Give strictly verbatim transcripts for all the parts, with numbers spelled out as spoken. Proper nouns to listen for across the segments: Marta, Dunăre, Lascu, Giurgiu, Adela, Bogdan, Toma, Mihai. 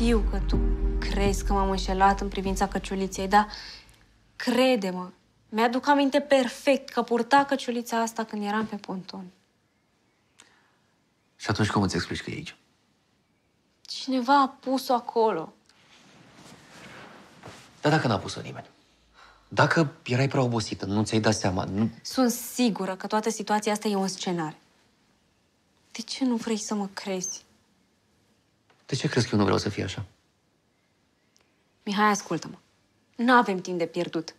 Știu că tu crezi că m-am înșelat în privința căciuliței, dar crede-mă, mi-aduc aminte perfect că purta căciulița asta când eram pe ponton. Și atunci cum îți explici că e aici? Cineva a pus-o acolo. Dar dacă n-a pus-o nimeni? Dacă erai prea obosită, nu ți-ai dat seama, nu... Sunt sigură că toată situația asta e un scenariu. De ce nu vrei să mă crezi? De ce crezi că eu nu vreau să fie așa? Mihai, ascultă-mă. Nu avem timp de pierdut.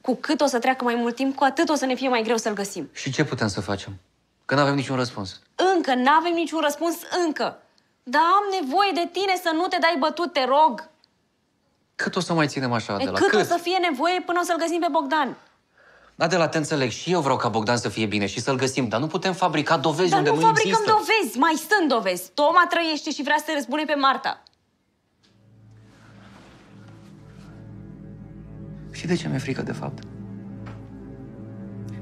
Cu cât o să treacă mai mult timp, cu atât o să ne fie mai greu să-l găsim. Și ce putem să facem? Că n-avem niciun răspuns. Încă n-avem niciun răspuns, încă. Dar am nevoie de tine să nu te dai bătut, te rog. Cât o să mai ținem așa, Adela? E, cât, cât o să fie nevoie până o să-l găsim pe Bogdan? Adela, te înțeleg. Și eu vreau ca Bogdan să fie bine și să-l găsim, dar nu putem fabrica dovezi dar unde nu, nu fabricăm există. Dovezi, mai sunt dovezi. Toma trăiește și vrea să te răzbune pe Marta. Și de ce mi-e frică, de fapt?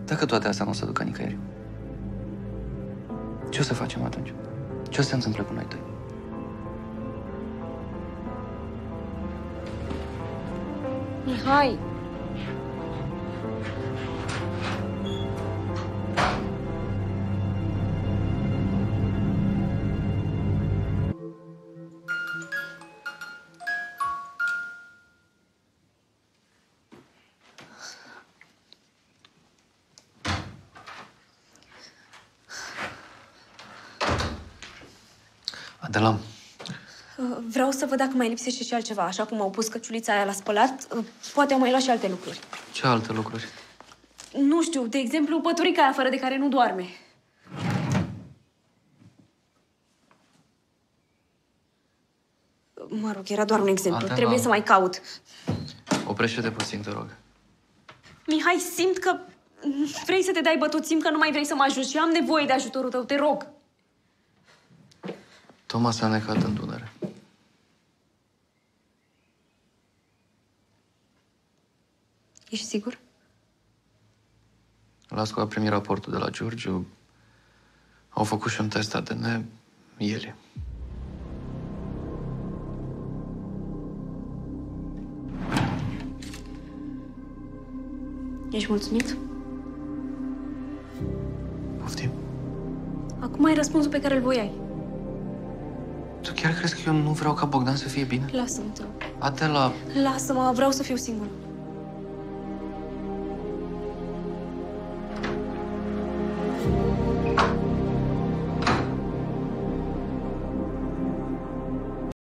Dacă toate astea nu o să ducă nicăieri, ce o să facem atunci? Ce o să se întâmple cu noi doi? Mihai! Adela. Vreau să văd dacă mai lipsește și altceva. Așa cum au pus căciulița aia la spălat, poate au mai luat și alte lucruri. Ce alte lucruri? Nu știu, de exemplu, păturica aia fără de care nu doarme. Mă rog, era doar un exemplu. Adela, trebuie să mai caut. Oprește-te puțin, te rog. Mihai, simt că vrei să te dai bătut, simt că nu mai vrei să mă ajuți și am nevoie de ajutorul tău, te rog. Toma s-a necat în Dunăre. Ești sigur? Lascu a primit raportul de la Giurgiu. Au făcut și un test A D N ieri. Ești mulțumit? Poftim. Acum ai răspunsul pe care îl voiai. Tu chiar crezi că eu nu vreau ca Bogdan să fie bine? Lasă-mă, te rog. Adela... Lasă-mă, vreau să fiu singură.